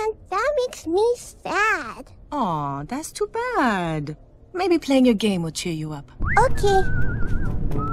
and that makes me sad. Aw, that's too bad. Maybe playing your game will cheer you up. Okay.